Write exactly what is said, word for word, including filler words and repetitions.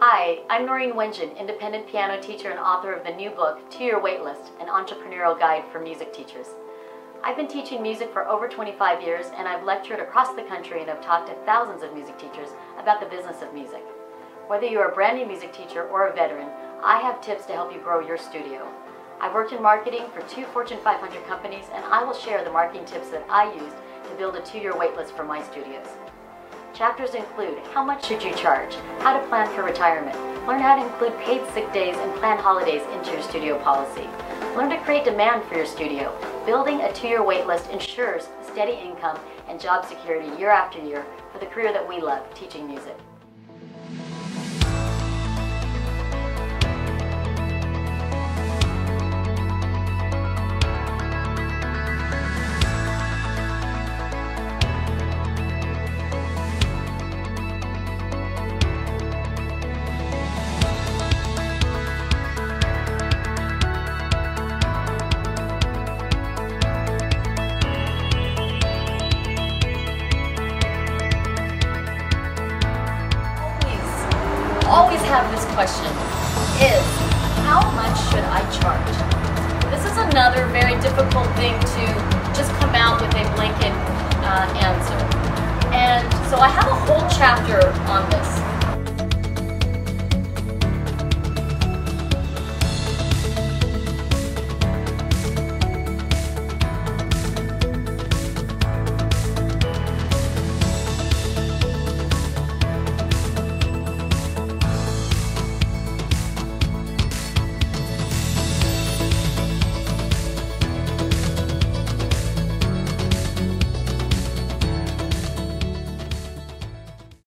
Hi, I'm Noreen Wenjen, independent piano teacher and author of the new book, Two-Year Waitlist, an entrepreneurial guide for music teachers. I've been teaching music for over twenty-five years, and I've lectured across the country and have talked to thousands of music teachers about the business of music. Whether you're a brand new music teacher or a veteran, I have tips to help you grow your studio. I've worked in marketing for two Fortune five hundred companies, and I will share the marketing tips that I used to build a two-year waitlist for my studios. Chapters include how much should you charge, how to plan for retirement, learn how to include paid sick days and plan holidays into your studio policy, learn to create demand for your studio. Building a two-year waitlist ensures steady income and job security year after year for the career that we love, teaching music. Always have this question, is how much should I charge? This is another very difficult thing to just come out with a blanket uh, answer. And so I have a whole chapter on this.